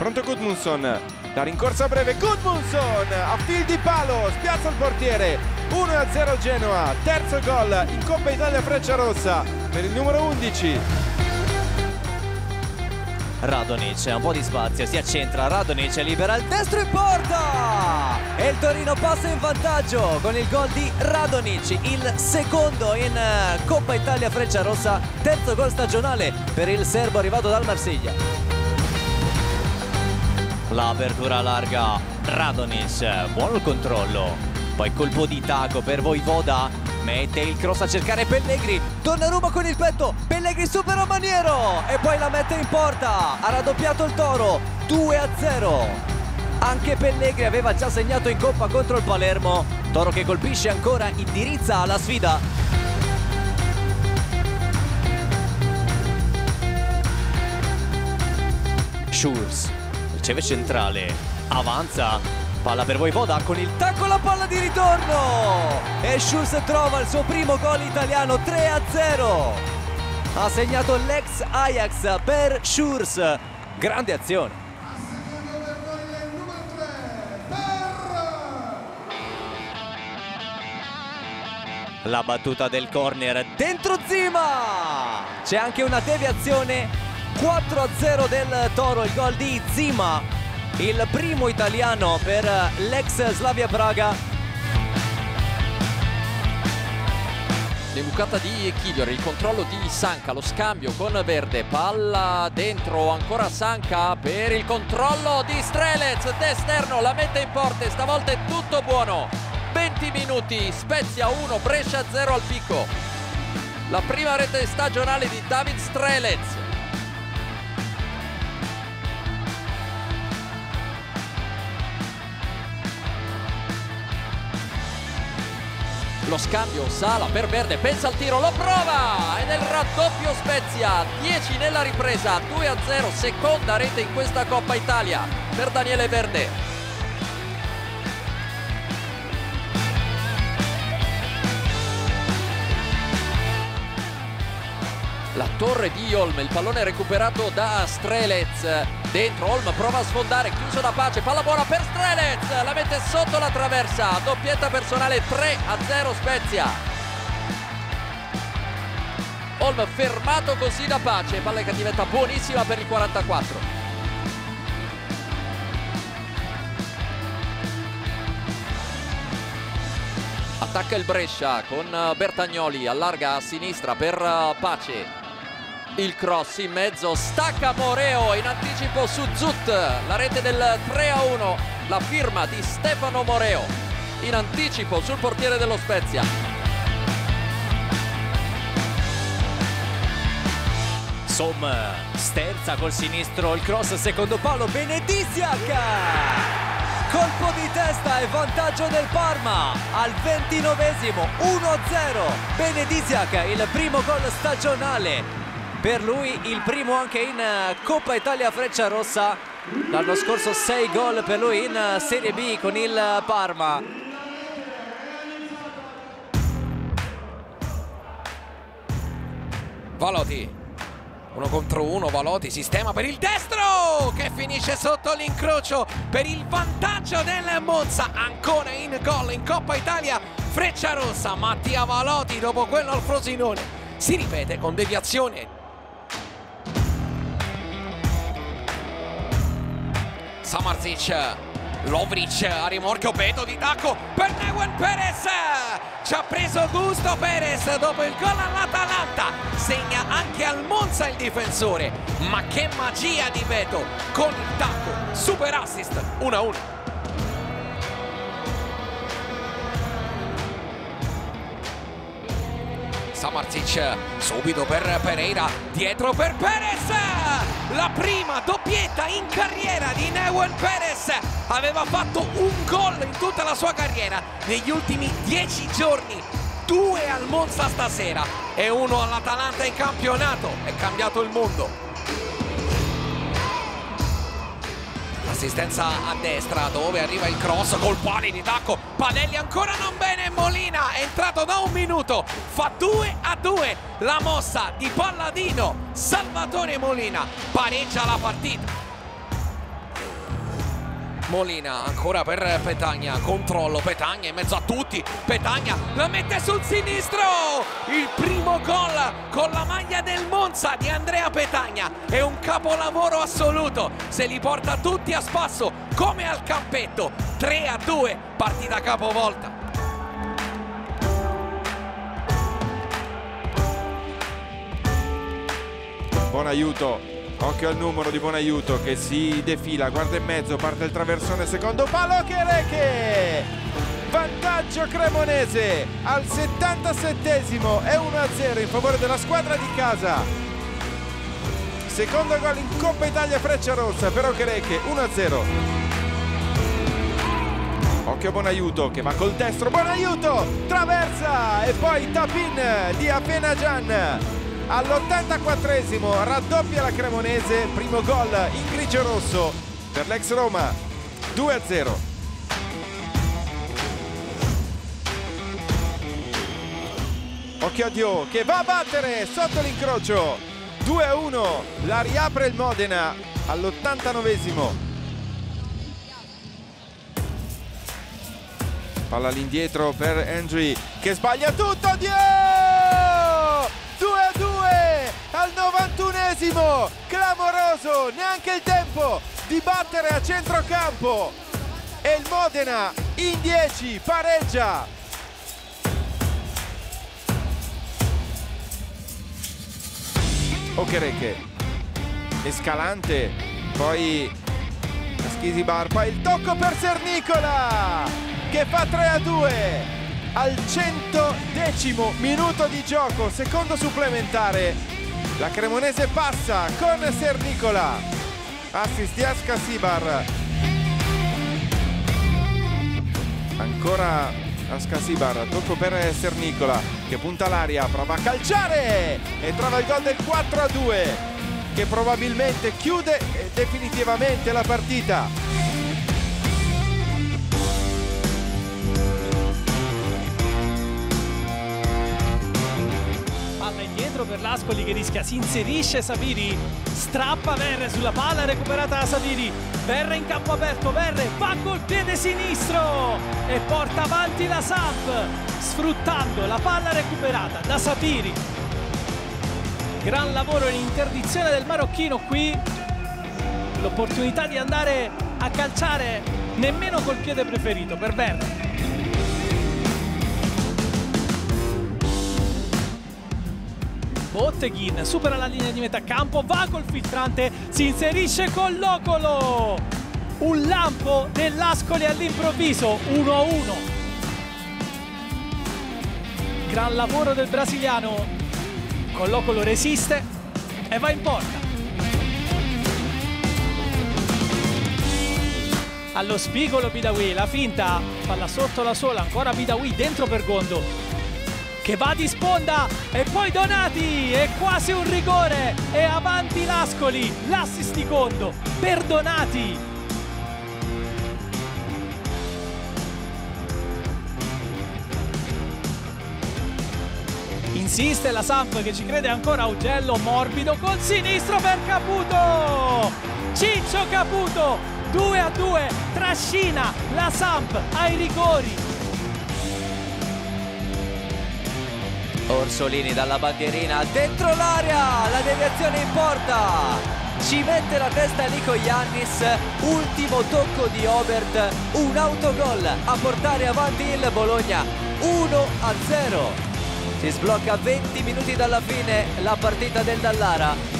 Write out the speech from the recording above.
Pronto Gudmundsson, la rincorsa breve, Gudmundsson a fil di palo, spiazza il portiere. 1-0 Genoa, terzo gol in Coppa Italia Frecciarossa per il numero 11. Radonjic, un po' di spazio, si accentra, Radonjic libera il destro in porta! E il Torino passa in vantaggio con il gol di Radonjic, il secondo in Coppa Italia Frecciarossa, terzo gol stagionale per il serbo arrivato dal Marsiglia. L'apertura larga, Radonjic, buono il controllo, poi colpo di tacco per Vojvoda. Mette il cross a cercare Pellegri, Donnarumma con il petto, Pellegri supera Maniero e poi la mette in porta, ha raddoppiato il Toro, 2-0. Anche Pellegri aveva già segnato in Coppa contro il Palermo, Toro che colpisce ancora, indirizza la sfida. Schuurs, riceve centrale, avanza. Palla per Vojvoda con il tacco, la palla di ritorno e Schuurs trova il suo primo gol italiano, 3-0. Ha segnato l'ex Ajax Perr Schuurs, grande azione. Ha segnato per noi il numero 3, Perr. La battuta del corner dentro Zima. C'è anche una deviazione, 4-0 del Toro, il gol di Zima. Il primo italiano per l'ex Slavia Praga. L'imbucata di Kiglior, il controllo di Sanca, lo scambio con Verde, palla dentro ancora Sanca per il controllo di Strelec, d'esterno la mette in porta, stavolta è tutto buono. 20 minuti, Spezia 1, Brescia 0 al picco. La prima rete stagionale di David Strelec. Lo scambio, Sala per Verde, pensa al tiro, lo prova! E nel raddoppio Spezia, 10 nella ripresa, 2-0, seconda rete in questa Coppa Italia per Daniele Verde. La torre di Holm, il pallone recuperato da Strelec, dentro Holm prova a sfondare, chiuso da Pace, palla buona per Strelec, la mette sotto la traversa, doppietta personale, 3-0 Spezia. Holm fermato così da Pace, palla che diventa buonissima per il 44. Attacca il Brescia con Bertagnoli, allarga a sinistra per Pace. Il cross in mezzo, stacca Moreo in anticipo su Zut, la rete del 3-1, la firma di Stefano Moreo in anticipo sul portiere dello Spezia. Sommer sterza col sinistro, il cross secondo palo, Benedyczak! Colpo di testa e vantaggio del Parma al 29esimo, 1-0. Benedyczak, il primo gol stagionale, per lui il primo anche in Coppa Italia Frecciarossa. L'anno scorso 6 gol per lui in Serie B con il Parma. Valoti, 1 contro 1, Valoti sistema per il destro che finisce sotto l'incrocio per il vantaggio del Monza, ancora in gol in Coppa Italia Frecciarossa. Mattia Valoti dopo quello al Frosinone si ripete con deviazione. Samardžić, Lovric a rimorchio, Beto di tacco per Nahuel Pérez, ci ha preso gusto Pérez dopo il gol all'Atalanta, segna anche al Monza il difensore, ma che magia di Beto con il tacco, super assist, 1-1. Samardžić subito per Pereira, dietro per Pérez! La prima doppietta in carriera di Nahuel Pérez, aveva fatto un gol in tutta la sua carriera negli ultimi 10 giorni, 2 al Monza stasera e 1 all'Atalanta in campionato, è cambiato il mondo. Assistenza a destra dove arriva il cross col palo di tacco, Padelli ancora non bene, Molina è entrato da 1 minuto, fa 2-2, la mossa di Palladino, Salvatore Molina pareggia la partita. Molina ancora per Petagna, controllo, Petagna in mezzo a tutti, Petagna la mette sul sinistro, il primo gol con la maglia del Monza di Andrea Petagna, è un capolavoro assoluto, se li porta tutti a spasso come al campetto, 3-2, partita capovolta. Buonaiuto, occhio al numero di Buonaiuto che si defila, guarda in mezzo, parte il traversone, secondo palo, Okereke! Vantaggio cremonese al 77esimo, è 1-0 in favore della squadra di casa. Secondo gol in Coppa Italia Frecciarossa per Okereke, 1-0. Occhio Buonaiuto che va col destro, Buonaiuto traversa e poi tap-in di Apenagian. All'84esimo raddoppia la cremonese, primo gol in grigio-rosso per l'ex Roma, 2-0. Occhio a Dio che va a battere sotto l'incrocio, 2-1, la riapre il Modena all'89esimo. Palla all'indietro per Henry che sbaglia tutto, Dio! 2-2 al 91esimo, clamoroso, neanche il tempo di battere a centrocampo e il Modena in 10 pareggia. Okereke e Scalante, poi Schisi Barpa, il tocco per Sernicola che fa 3-2 al 110° minuto di gioco, secondo supplementare, la cremonese passa con Sernicola, assist di Askasibar. Ancora Askasibar, tocco per Sernicola che punta l'aria, prova a calciare e trova il gol del 4-2 che probabilmente chiude definitivamente la partita. Per l'Ascoli che rischia, si inserisce Sabiri, strappa Verre sulla palla recuperata da Sabiri, Verre in campo aperto, Verre va col piede sinistro e porta avanti la Samp sfruttando la palla recuperata da Sabiri. Gran lavoro in interdizione del marocchino qui, l'opportunità di andare a calciare nemmeno col piede preferito per Verre. Botteghin supera la linea di metà campo, va col filtrante, si inserisce con Locolo, un lampo dell'Ascoli all'improvviso, 1-1. Gran lavoro del brasiliano, con Locolo resiste e va in porta. Allo spigolo Bidawi, la finta, palla sotto la sola, ancora Bidawi dentro per Gondo che va di sponda e poi Donati, è quasi un rigore e avanti l'Ascoli, l'assist di Gondo per Donati. Insiste la Samp che ci crede ancora, Augello morbido col sinistro per Caputo, Ciccio Caputo, 2-2, trascina la Samp ai rigori. Orsolini dalla bandierina, dentro l'area, la deviazione in porta, ci mette la testa Nico Yannis, ultimo tocco di Obert, un autogol a portare avanti il Bologna, 1-0. Si sblocca 20 minuti dalla fine la partita del Dallara.